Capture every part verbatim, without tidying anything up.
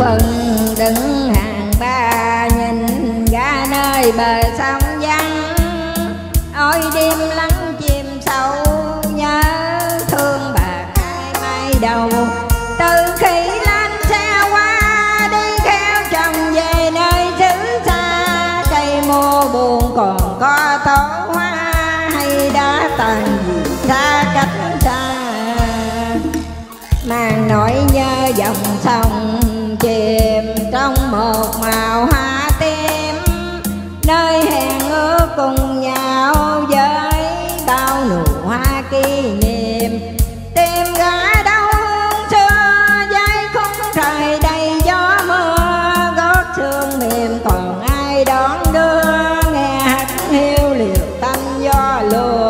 bừng đứng hàng ba nhìn ra nơi bờ sông vắng. Ôi đêm lắng chìm sâu nhớ thương bạc hai mai đầu. Từ khi lên xe qua đi theo chồng về nơi xứ xa, cây mô buồn còn có tổ hoa hay đã tàn xa cách xa. Mang nỗi nhớ dòng sông chìm trong một màu hoa tím, nơi hẹn ước cùng nhau với bao nụ hoa kỷ niệm. Tìm gã đâu hương xưa dây khung trời đầy gió mưa, gót xương mềm còn ai đón đưa, nghe hát hiu liều tanh gió lùa.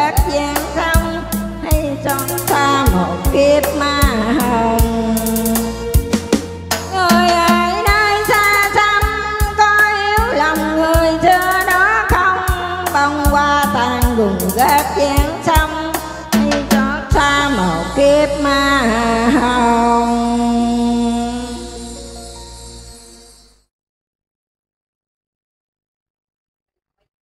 Gác dáng xong hay cho xa một kiếp ma.